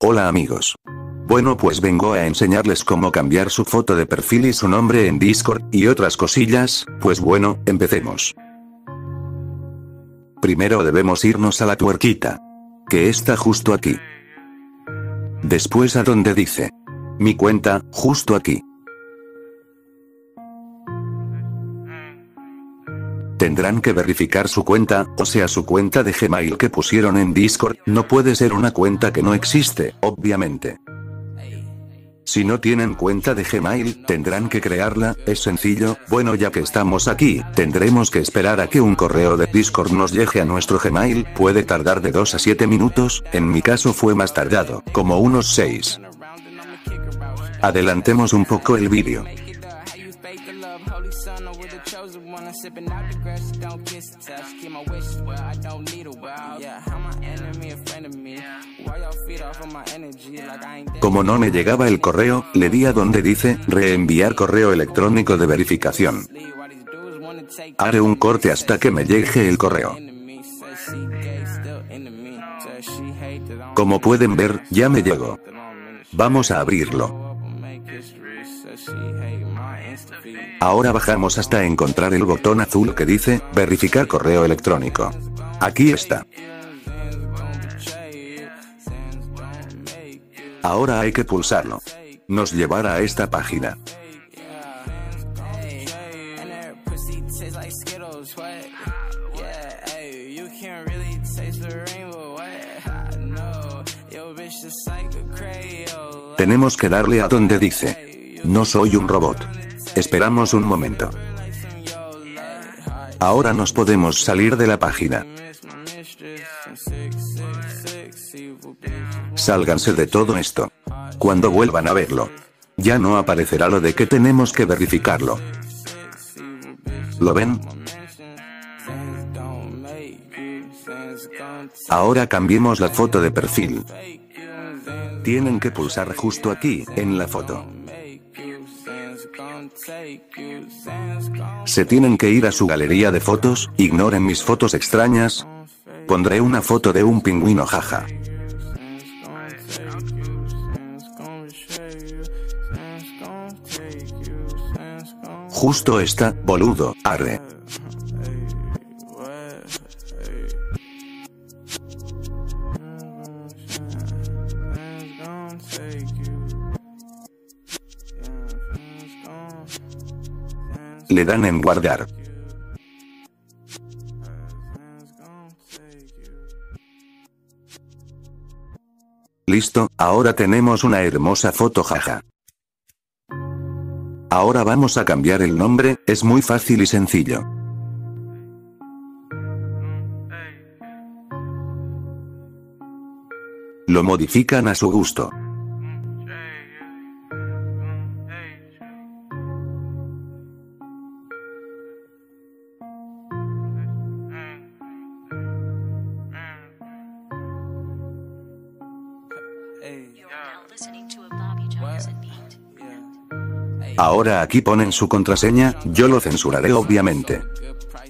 Hola amigos. Bueno, pues vengo a enseñarles cómo cambiar su foto de perfil y su nombre en Discord, y otras cosillas, pues bueno, empecemos. Primero debemos irnos a la tuerquita, que está justo aquí. Después a donde dice mi cuenta, justo aquí. Tendrán que verificar su cuenta, o sea su cuenta de Gmail que pusieron en Discord, no puede ser una cuenta que no existe, obviamente. Si no tienen cuenta de Gmail, tendrán que crearla, es sencillo. Bueno, ya que estamos aquí, tendremos que esperar a que un correo de Discord nos llegue a nuestro Gmail, puede tardar de 2 a 7 minutos, en mi caso fue más tardado, como unos 6. Adelantemos un poco el vídeo. Como no me llegaba el correo, le di a donde dice reenviar correo electrónico de verificación. Haré un corte hasta que me llegue el correo. Como pueden ver, ya me llegó. Vamos a abrirlo. Ahora bajamos hasta encontrar el botón azul que dice verificar correo electrónico. Aquí está. Ahora hay que pulsarlo. Nos llevará a esta página. Tenemos que darle a donde dice no soy un robot. Esperamos un momento. Ahora nos podemos salir de la página. Sálganse de todo esto. Cuando vuelvan a verlo, ya no aparecerá lo de que tenemos que verificarlo. ¿Lo ven? Ahora cambiemos la foto de perfil. Tienen que pulsar justo aquí, en la foto. Se tienen que ir a su galería de fotos, ignoren mis fotos extrañas. Pondré una foto de un pingüino, jaja. Justo esta, boludo, arre. Le dan en guardar. Listo, ahora tenemos una hermosa foto, jaja. Ahora vamos a cambiar el nombre, es muy fácil y sencillo. Lo modifican a su gusto. Ahora aquí ponen su contraseña, yo lo censuraré obviamente.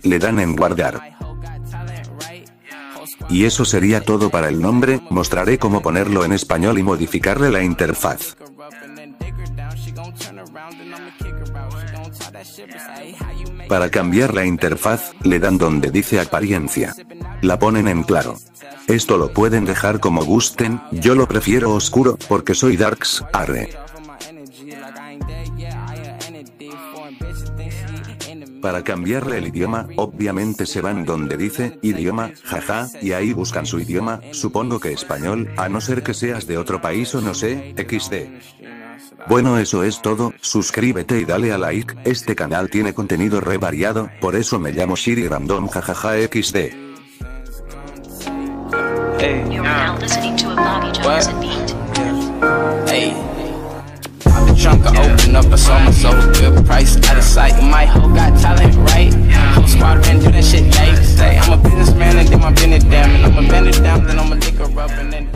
Le dan en guardar. Y eso sería todo para el nombre, mostraré cómo ponerlo en español y modificarle la interfaz. Para cambiar la interfaz, le dan donde dice apariencia. La ponen en claro. Esto lo pueden dejar como gusten, yo lo prefiero oscuro, porque soy darks, arre. Para cambiarle el idioma, obviamente se van donde dice idioma, jaja, y ahí buscan su idioma, supongo que español, a no ser que seas de otro país o no sé, XD. Bueno, eso es todo, suscríbete y dale a like, este canal tiene contenido re variado, por eso me llamo Shiri Random, jajaja, XD. Hey, you're now listening to a Bobby Johnson beat. Hey, pop the trunk, I open up, I saw myself a good price. Out of sight, my hoe got talent, right? Whole squad ran through that shit, like, say, I'm a businessman and did my business, damn, and I'ma bend it down, then I'ma lick her up and then.